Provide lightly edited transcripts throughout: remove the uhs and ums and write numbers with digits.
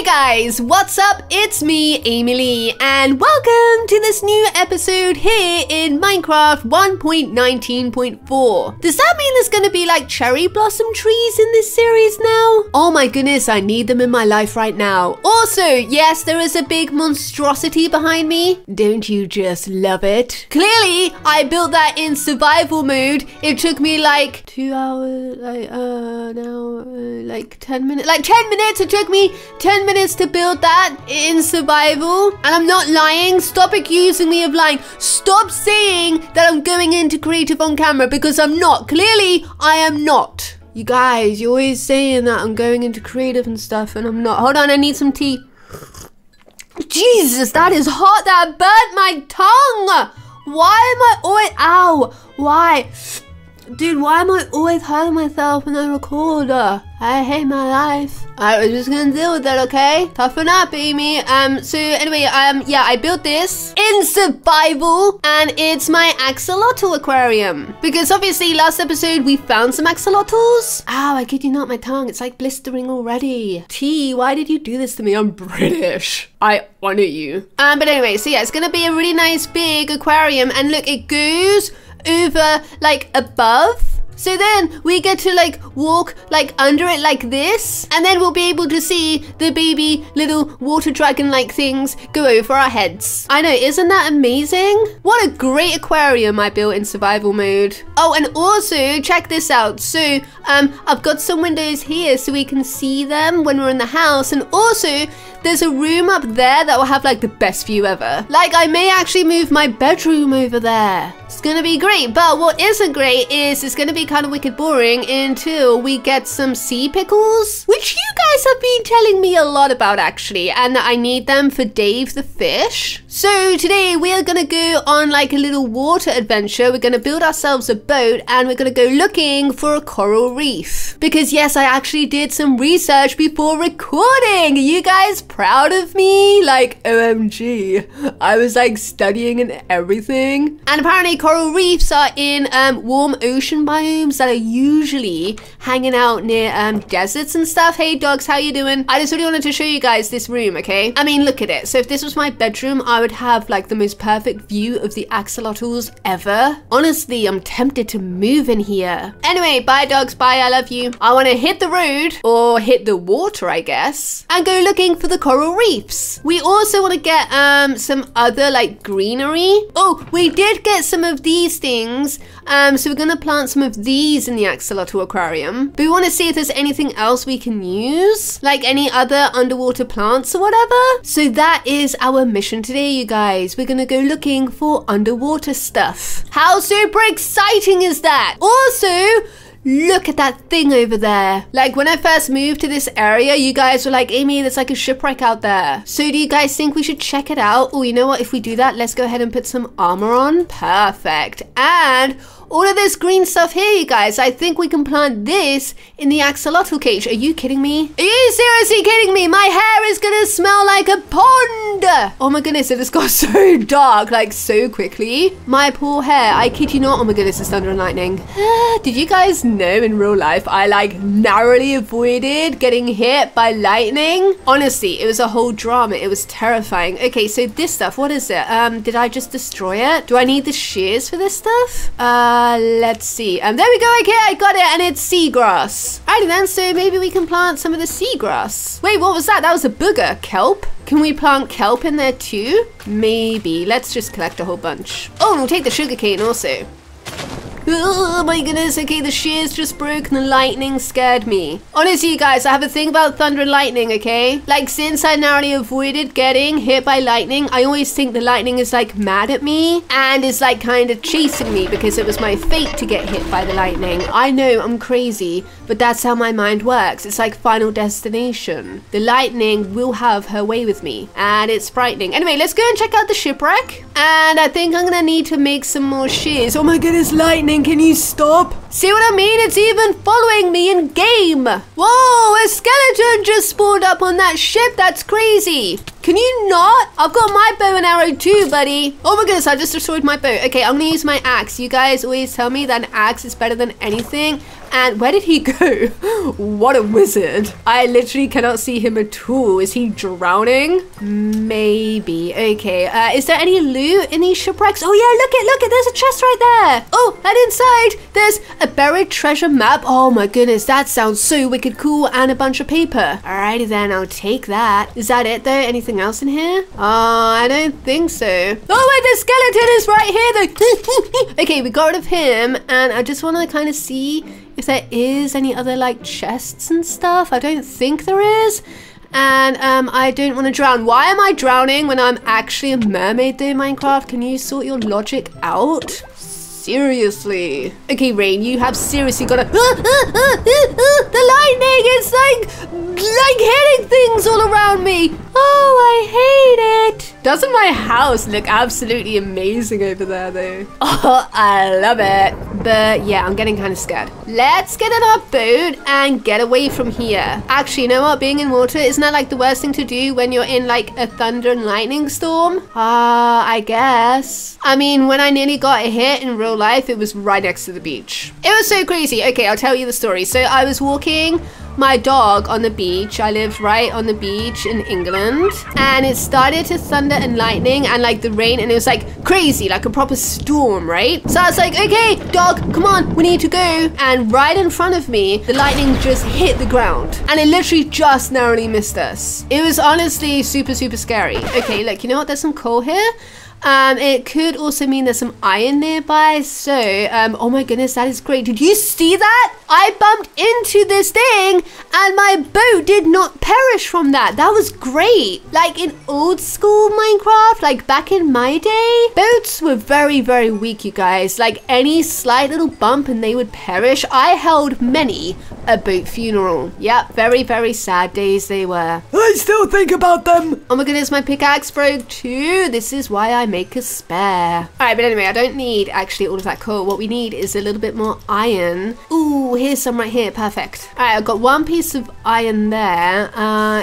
Hey guys, what's up? It's me, Amy Lee, and welcome to this new episode here in Minecraft 1.19.4. Does that mean there's gonna be like cherry blossom trees in this series now? Oh my goodness, I need them in my life right now. Also, yes, there is a big monstrosity behind me. Don't you just love it? Clearly, I built that in survival mode. It took me like 2 hours, like like 10 minutes, like 10 minutes it took me. 10 minutes to build that in survival, and I'm not lying. Stop accusing me of lying. Stop saying that I'm going into creative on camera, because I'm not. Clearly, I am not. You guys, you're always saying that I'm going into creative and stuff, and I'm not. Hold on, I need some tea. Jesus, that is hot. That burnt my tongue. Why am I always... Ow. Why? Dude, why am I always hurting myself when I record? I hate my life. I was just gonna deal with that, okay? Toughen up, Amy. So anyway, yeah, I built this in survival, and it's my axolotl aquarium. Because obviously last episode we found some axolotls. Ow, I kid you not, my tongue, it's like blistering already. T, why did you do this to me? I'm British. I honor you. But anyway, so yeah, it's gonna be a really nice big aquarium, and look, it goes over like above, so then we get to like walk like under it like this, and then we'll be able to see the baby little water dragon like things go over our heads. I know, isn't that amazing? What a great aquarium I built in survival mode. Oh, and also check this out. So I've got some windows here so we can see them when we're in the house, and also there's a room up there that will have like the best view ever. Like, I may actually move my bedroom over there. It's gonna be great. But what isn't great is it's gonna be kind of wicked boring until we get some sea pickles, which you guys have been telling me a lot about actually, and I need them for Dave the Fish. So today we are gonna go on like a little water adventure. We're gonna build ourselves a boat, and we're gonna go looking for a coral reef, because yes, I actually did some research before recording. You guys proud of me? Like, OMG, I was like studying and everything. And apparently coral reefs are in warm ocean biomes that are usually hanging out near deserts and stuff. Hey dogs, how you doing? I just really wanted to show you guys this room, okay? I mean, look at it. So if this was my bedroom, I would have like the most perfect view of the axolotls ever. Honestly, I'm tempted to move in here. Anyway, bye dogs, bye, I love you. I wanna hit the road, or hit the water, I guess, and go looking for the coral reefs. We also want to get some other like greenery. Oh, we did get some of these things. So we're gonna plant some of these in the axolotl aquarium, but we want to see if there's anything else we can use, like any other underwater plants or whatever. So that is our mission today, you guys. We're gonna go looking for underwater stuff. How super exciting is that? Also, look at that thing over there. Like, when I first moved to this area, you guys were like, Amy, there's like a shipwreck out there. So do you guys think we should check it out? Oh, you know what? If we do that, let's go ahead and put some armor on. Perfect. And all of this green stuff here, you guys, I think we can plant this in the axolotl cage. Are you kidding me? Are you seriously kidding me? My hair is gonna smell like a pond. Oh my goodness, it has got so dark, like so quickly. My poor hair, I kid you not. Oh my goodness, it's thunder and lightning. Did you guys know in real life, I like narrowly avoided getting hit by lightning? Honestly, it was a whole drama. It was terrifying. Okay, so this stuff, what is it? Did I just destroy it? Do I need the shears for this stuff? Let's see. There we go. Okay, I got it, and it's seagrass. Alrighty then, so maybe we can plant some of the seagrass. Wait, what was that? That was a booger. Kelp? Can we plant kelp in there too? Maybe. Let's just collect a whole bunch. Oh, and we'll take the sugarcane also. Oh my goodness, okay, the shears just broke and the lightning scared me. Honestly, you guys, I have a thing about thunder and lightning, okay? Like, since I narrowly avoided getting hit by lightning, I always think the lightning is like mad at me and is like kind of chasing me, because it was my fate to get hit by the lightning. I know, I'm crazy, but that's how my mind works. It's like Final Destination. The lightning will have her way with me, and it's frightening. Anyway, let's go and check out the shipwreck. And I think I'm gonna need to make some more shears. Oh my goodness, lightning! Can you stop? See what I mean? It's even following me in game. Whoa, a skeleton just spawned up on that ship. That's crazy. Can you not? I've got my bow and arrow too, buddy. Oh my goodness, I just destroyed my boat. Okay, I'm gonna use my axe. You guys always tell me that an axe is better than anything. And where did he go? What a wizard. I literally cannot see him at all. Is he drowning? Maybe. Okay. Is there any loot in these shipwrecks? Oh yeah, look it. There's a chest right there. Oh, and inside there's a buried treasure map. Oh my goodness, that sounds so wicked cool. And a bunch of paper. Alrighty then, I'll take that. Is that it though? Anything else in here? Oh, I don't think so. Oh wait, the skeleton is right here though. Okay, we got rid of him. And I just want to kind of see if there is any other like chests and stuff. I don't think there is. And I don't want to drown. Why am I drowning when I'm actually a mermaid though, Minecraft? Can you sort your logic out? Seriously. Okay, Rain, you have seriously got to... the lightning is like hitting things all around me. Oh, I hate it. Doesn't my house look absolutely amazing over there though? Oh, I love it. But yeah, I'm getting kind of scared. Let's get in our boat and get away from here. Actually, you know what? Being in water, isn't that like the worst thing to do when you're in like a thunder and lightning storm? I guess. I mean, when I nearly got hit in real life, it was right next to the beach. It was so crazy. Okay, I'll tell you the story. So I was walking my dog on the beach. I lived right on the beach in England, and it started to thunder and lightning and like the rain, and it was like crazy, like a proper storm, right? So I was like, okay, dog, come on, we need to go. And right in front of me, the lightning just hit the ground, and it literally just narrowly missed us. It was honestly super, super scary. Okay, look, you know what? There's some coal here. It could also mean there's some iron nearby, so, oh my goodness, that is great. Did you see that? I bumped into this thing, and my boat did not perish from that. That was great. Like, in old school Minecraft, like, back in my day, boats were very, very weak, you guys. Like, any slight little bump, and they would perish. I held many a boat funeral. Yep, very, very sad days they were. I still think about them. Oh my goodness, my pickaxe broke too. This is why I make a spare. All right, but anyway, I don't need actually all of that coal. What we need is a little bit more iron. Ooh, here's some right here. Perfect. All right, I've got one piece of iron there.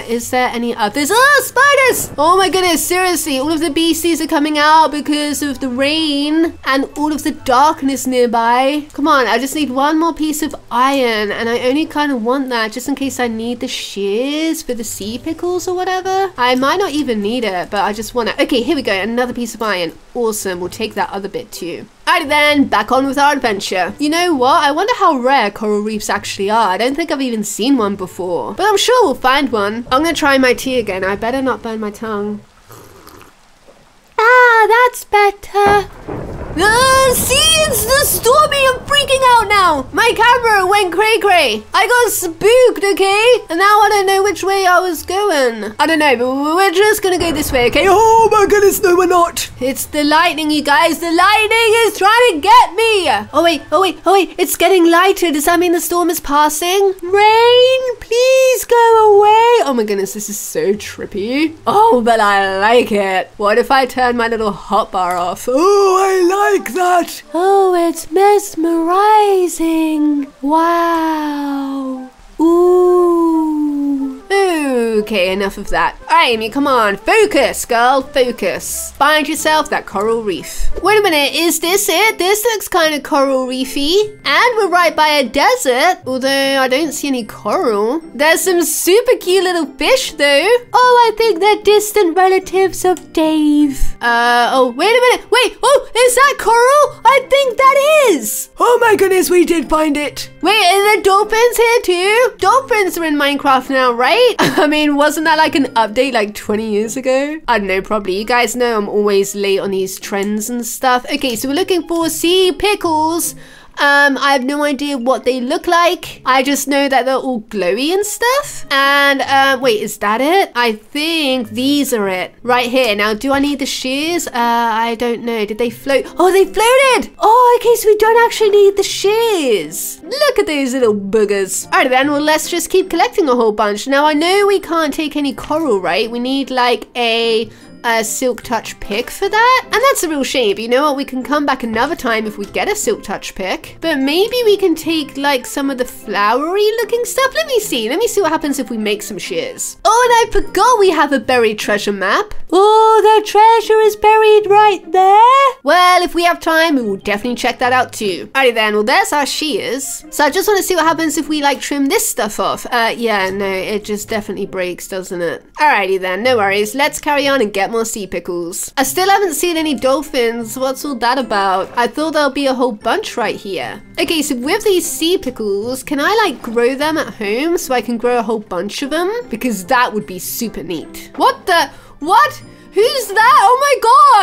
Is there any others? Oh, spiders! Oh my goodness, seriously, all of the beasties are coming out because of the rain and all of the darkness nearby. Come on, I just need one more piece of iron, and I only kind of want that just in case I need the shears for the sea pickles or whatever. I might not even need it, but I just want it. Okay, here we go. Another piece of iron. Awesome. We'll take that other bit too. Alrighty then, back on with our adventure. You know what? I wonder how rare coral reefs actually are. I don't think I've even seen one before, but I'm sure we'll find one. I'm gonna try my tea again. I better not burn my tongue. Ah, that's better. See, it's the stormy, I'm freaking out now. My camera went cray-cray. I got spooked, okay? And now I don't know which way I was going. I don't know, but we're just gonna go this way, okay? Oh my goodness, no we're not. It's the lightning, you guys. The lightning is trying to get me. Oh wait, it's getting lighter. Does that mean the storm is passing? Rain, please go away. Oh my goodness, this is so trippy. Oh, but I like it. What if I turn my little hotbar off? Oh, I like it. Like that. Oh, it's mesmerizing. Wow. Ooh. Okay, enough of that. Amy, come on. Focus, girl. Focus. Find yourself that coral reef. Wait a minute. Is this it? This looks kind of coral reefy. And we're right by a desert. Although I don't see any coral. There's some super cute little fish, though. Oh, I think they're distant relatives of Dave. Oh, wait a minute. Wait. Oh, is that coral? I think that is. Oh my goodness, we did find it. Wait, are there dolphins here too? Dolphins are in Minecraft now, right? I mean, wasn't that like an update like 20 years ago? I don't know, probably. You guys know I'm always late on these trends and stuff. Okay, so we're looking for sea pickles. I have no idea what they look like. I just know that they're all glowy and stuff. And, wait, is that it? I think these are it. Right here. Now, do I need the shears? I don't know. Did they float? Oh, they floated! Oh, okay, so we don't actually need the shears. Look at those little boogers. Alright then, well, let's just keep collecting a whole bunch. Now, I know we can't take any coral, right? We need, like, a a silk touch pick for that, and that's a real shame. But you know what, we can come back another time if we get a silk touch pick. But maybe we can take like some of the flowery looking stuff. Let me see what happens if we make some shears. Oh, and I forgot we have a buried treasure map. Oh, the treasure is buried right there. Well, if we have time, we will definitely check that out too. Alrighty then, well there's our shears. So I just want to see what happens if we like trim this stuff off. Yeah, no, it just definitely breaks, doesn't it? Alrighty then, no worries. Let's carry on and get more sea pickles. I still haven't seen any dolphins. What's all that about? I thought there'll be a whole bunch right here. Okay, so with these sea pickles, can I like grow them at home so I can grow a whole bunch of them? Because that would be super neat. What the? What? Who's that? Oh my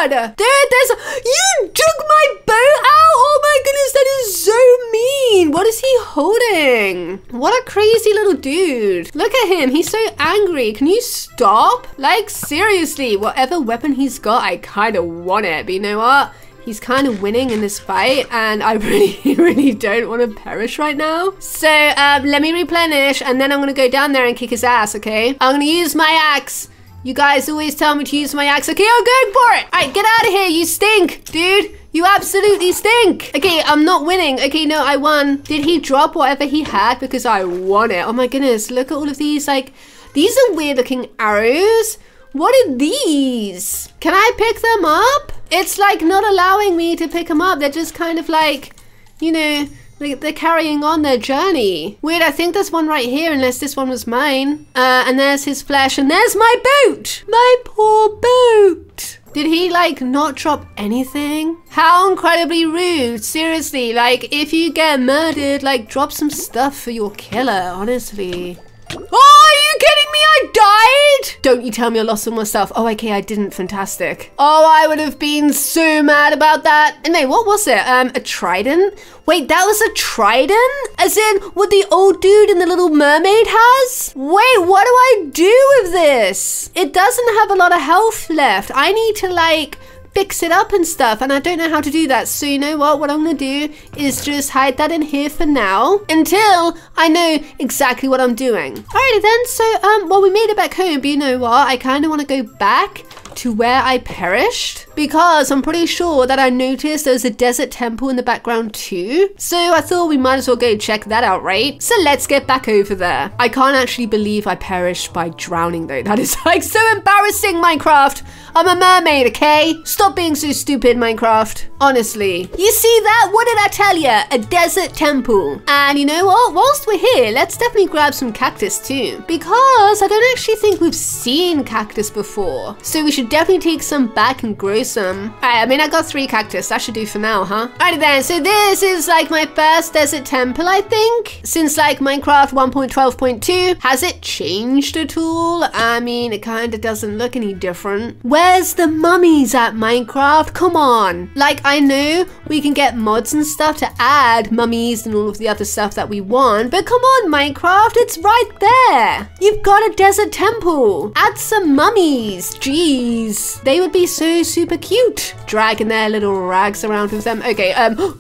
god! You took my boat out! Oh my goodness, that is so mean! What is he holding? What a crazy little dude. Look at him, he's so angry. Can you stop? Like, seriously, whatever weapon he's got, I kind of want it, but you know what? He's kind of winning in this fight, and I really, really don't want to perish right now. So, let me replenish, and then I'm gonna go down there and kick his ass, okay? I'm gonna use my axe. You guys always tell me to use my axe. Okay, I'm going for it. All right, get out of here. You stink, dude. You absolutely stink. Okay, I'm not winning. Okay, no, I won. Did he drop whatever he had? Because I won it. Oh my goodness, look at all of these. Like, these are weird looking arrows. What are these? Can I pick them up? It's like not allowing me to pick them up. They're just kind of like, you know, they're carrying on their journey. Weird, I think there's one right here, unless this one was mine. And there's his flesh, and there's my boot! My poor boot! Did he, like, not drop anything? How incredibly rude, seriously. Like, if you get murdered, like, drop some stuff for your killer, honestly. Oh, are you kidding me? I died? Don't you tell me I lost some more stuff. Oh, okay, I didn't. Fantastic. Oh, I would have been so mad about that. And no, what was it? A trident? Wait, that was a trident? As in, what the old dude in The Little Mermaid has? Wait, what do I do with this? It doesn't have a lot of health left. I need to, like, fix it up and stuff, and I don't know how to do that. So you know what I'm gonna do is just hide that in here for now until I know exactly what I'm doing. Alrighty then, so well, we made it back home, but you know what, I kind of want to go back to where I perished, because I'm pretty sure that I noticed there's a desert temple in the background too, so I thought we might as well go check that out, right? So let's get back over there. I can't actually believe I perished by drowning though. That is like so embarrassing, Minecraft. I'm a mermaid, okay? Stop being so stupid, Minecraft. Honestly. You see that? What did I tell you? A desert temple. And you know what? Whilst we're here, let's definitely grab some cactus too, because I don't actually think we've seen cactus before. So we should definitely take some back and grow some. Alright, I mean, I got 3 cactus. That should do for now, huh? Alrighty then, so this is like my first desert temple, I think, since like Minecraft 1.12.2. Has it changed at all? I mean, it kind of doesn't look any different. Where's the mummies at, Minecraft? Come on. Like, I know we can get mods and stuff to add mummies and all of the other stuff that we want, but come on, Minecraft, it's right there. You've got a desert temple. Add some mummies. Jeez. They would be so super cute. Dragging their little rags around with them. Okay, uh-oh.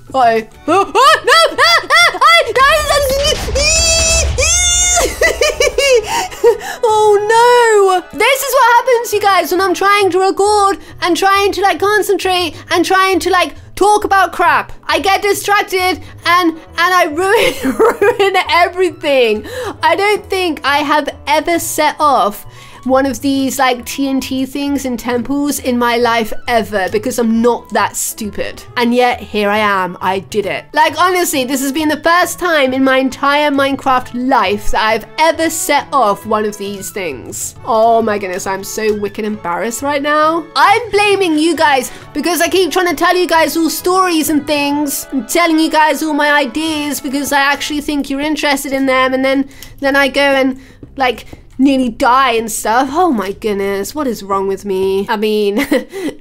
Oh no! This is what happens, you guys, when I'm trying to record and trying to like concentrate and trying to like talk about crap. I get distracted and I ruin everything. I don't think I have ever set off one of these like TNT things in temples in my life ever, because I'm not that stupid. And yet here I am, I did it. Like honestly, this has been the first time in my entire Minecraft life that I've ever set off one of these things. Oh my goodness, I'm so wicked embarrassed right now. I'm blaming you guys because I keep trying to tell you guys all stories and things. I'm telling you guys all my ideas because I actually think you're interested in them, and then I go and like nearly die and stuff. Oh my goodness, what is wrong with me? I mean,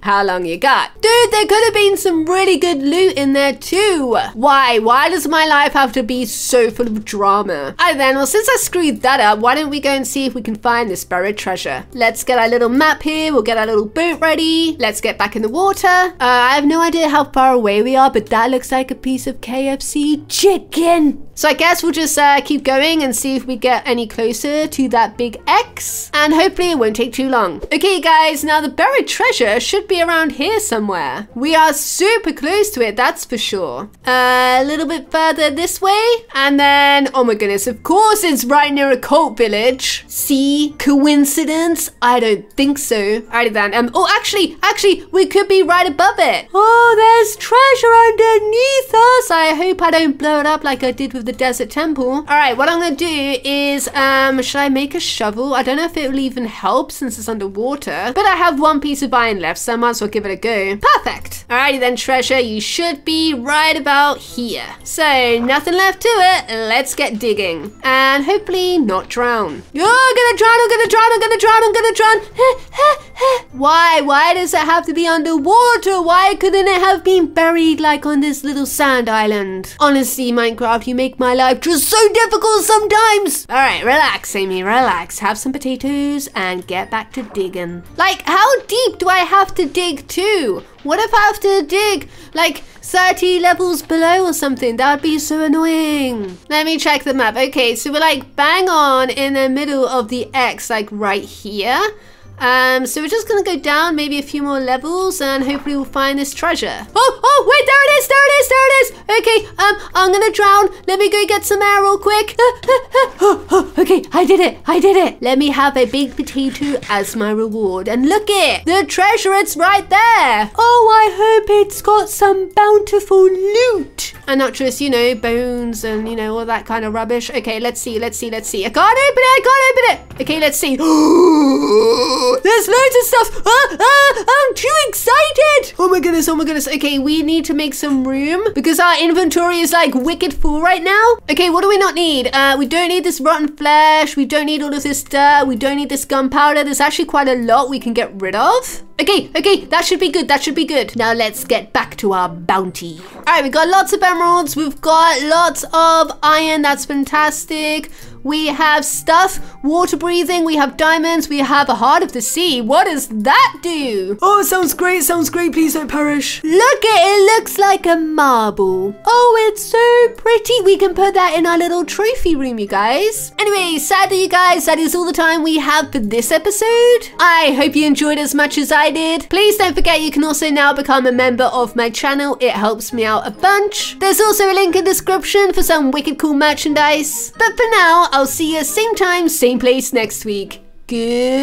how long you got. Dude, there could have been some really good loot in there too. Why does my life have to be so full of drama? Alright then, well since I screwed that up, why don't we go and see if we can find this buried treasure. Let's get our little map here, we'll get our little boat ready. Let's get back in the water. I have no idea how far away we are, but that looks like a piece of KFC chicken. So I guess we'll just keep going and see if we get any closer to that big X. And hopefully it won't take too long. Okay guys, now the buried treasure should be around here somewhere. We are super close to it, that's for sure. A little bit further this way. And then, oh my goodness, of course it's right near a cult village. See? Coincidence? I don't think so. Alrighty then. Oh, actually, we could be right above it. Oh, there's treasure underneath us. I hope I don't blow it up like I did with the desert temple. All right, what I'm gonna do is, should I make a shovel? I don't know if it will even help since it's underwater, but I have one piece of iron left, so I might as well give it a go. Perfect. All righty then, treasure, you should be right about here. So nothing left to it. Let's get digging and hopefully not drown. You're gonna drown, I'm gonna drown, I'm gonna drown, I'm gonna drown. Why does it have to be underwater? Why couldn't it have been buried like on this little sand island? Honestly, Minecraft, you make my life just so difficult sometimes. All right, relax, Amy, relax. Have some potatoes and get back to digging. Like, how deep do I have to dig to? What if I have to dig like 30 levels below or something? That would be so annoying. Let me check the map. Okay, so we're like bang on in the middle of the X, like right here. So we're just gonna go down maybe a few more levels and hopefully we'll find this treasure. Oh, wait, there it is, there it is, there it is. Okay, I'm gonna drown. Let me go get some air real quick. Okay, I did it. Let me have a big potato as my reward. And look it, the treasure, it's right there. Oh, I hope it's got some bountiful loot. And not just, you know, bones and, you know, all that kind of rubbish. Okay, let's see. I can't open it, Okay, let's see. There's loads of stuff. I'm too excited. Oh my goodness. Okay, we need to make some room because our inventory is like wicked full right now. Okay, what do we not need? We don't need this rotten flesh. We don't need all of this dirt. We don't need this gunpowder. There's actually quite a lot we can get rid of. Okay, that should be good. Now let's get back to our bounty. All right, we've got lots of emeralds. We've got lots of iron. That's fantastic. We have stuff, water breathing, we have diamonds, we have a heart of the sea. What does that do? Oh, sounds great, please don't perish. Look at it, it looks like a marble. Oh, it's so pretty. We can put that in our little trophy room, you guys. Anyway, sadly, you guys, that is all the time we have for this episode. I hope you enjoyed as much as I did. Please don't forget you can also now become a member of my channel. It helps me out a bunch. There's also a link in the description for some wicked cool merchandise. But for now, I'll see you same time, same place next week. Goodbye!